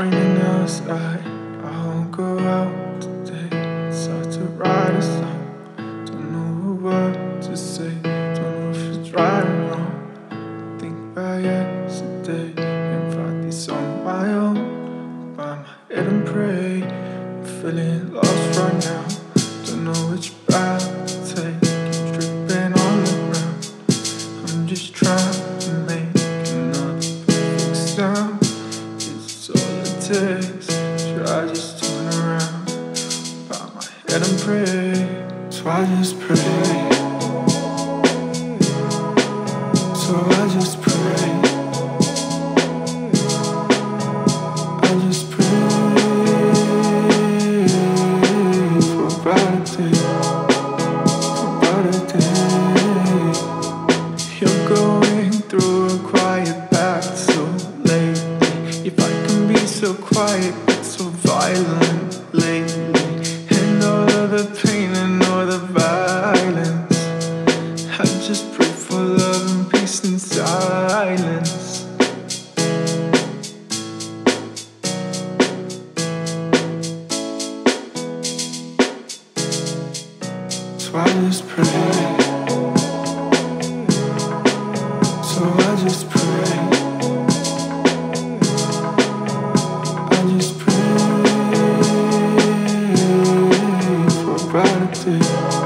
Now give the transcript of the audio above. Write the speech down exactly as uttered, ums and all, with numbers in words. raining outside. I won't go out today. It's hard to write a song. Don't know a word to say. Don't know if it's right or wrong. I think about yesterday. In fact, it's on my own. By my head and pray. I'm feeling lost right now. Don't know which path to take. Keep tripping on the ground. I'm just trying to make another perfect sound. Should I just turn around, bow my head and pray? So I just pray. So I just pray. I just pray for about a day, for about a day. You're going through a quiet path so lately. If I so quiet, but so violent lately. And all of the pain and all the violence, I just pray for love and peace and silence. So I just pray. So I just pray. Yeah.